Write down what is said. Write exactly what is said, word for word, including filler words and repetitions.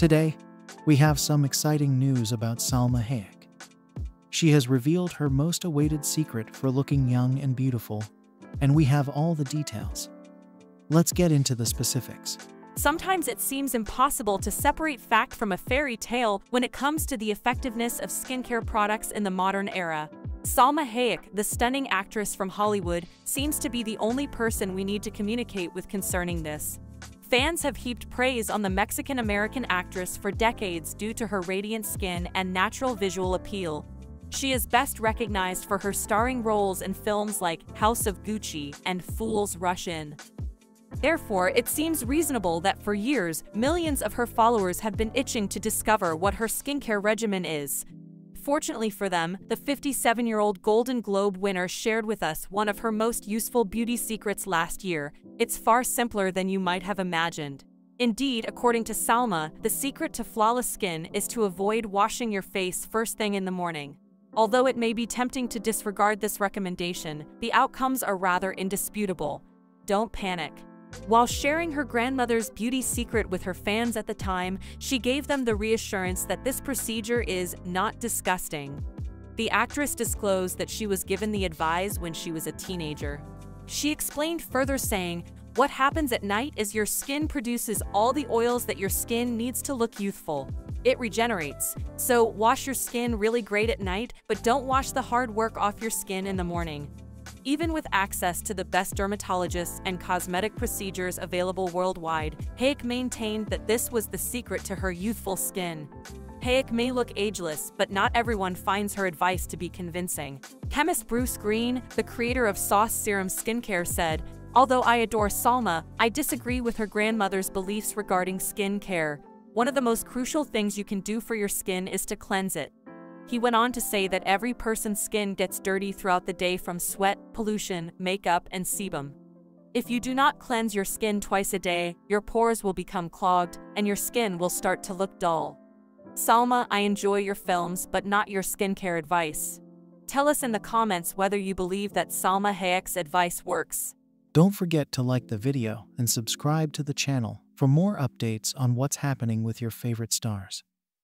Today, we have some exciting news about Salma Hayek. She has revealed her most awaited secret for looking young and beautiful, and we have all the details. Let's get into the specifics. Sometimes it seems impossible to separate fact from a fairy tale when it comes to the effectiveness of skincare products in the modern era. Salma Hayek, the stunning actress from Hollywood, seems to be the only person we need to communicate with concerning this. Fans have heaped praise on the Mexican-American actress for decades due to her radiant skin and natural visual appeal. She is best recognized for her starring roles in films like House of Gucci and Fool's Rush In. Therefore, it seems reasonable that for years, millions of her followers have been itching to discover what her skincare regimen is. Fortunately for them, the fifty-seven-year-old Golden Globe winner shared with us one of her most useful beauty secrets last year. It's far simpler than you might have imagined. Indeed, according to Salma, the secret to flawless skin is to avoid washing your face first thing in the morning. Although it may be tempting to disregard this recommendation, the outcomes are rather indisputable. Don't panic. While sharing her grandmother's beauty secret with her fans at the time, she gave them the reassurance that this procedure is not disgusting. The actress disclosed that she was given the advice when she was a teenager. She explained further, saying, "What happens at night is your skin produces all the oils that your skin needs to look youthful. It regenerates. So wash your skin really great at night, but don't wash the hard work off your skin in the morning." Even with access to the best dermatologists and cosmetic procedures available worldwide, Hayek maintained that this was the secret to her youthful skin. Hayek may look ageless, but not everyone finds her advice to be convincing. Chemist Bruce Green, the creator of Sauce Serum Skincare, said, "Although I adore Salma, I disagree with her grandmother's beliefs regarding skincare. One of the most crucial things you can do for your skin is to cleanse it." He went on to say that every person's skin gets dirty throughout the day from sweat, pollution, makeup, and sebum. If you do not cleanse your skin twice a day, your pores will become clogged, and your skin will start to look dull. Salma, I enjoy your films, but not your skincare advice. Tell us in the comments whether you believe that Salma Hayek's advice works. Don't forget to like the video and subscribe to the channel for more updates on what's happening with your favorite stars.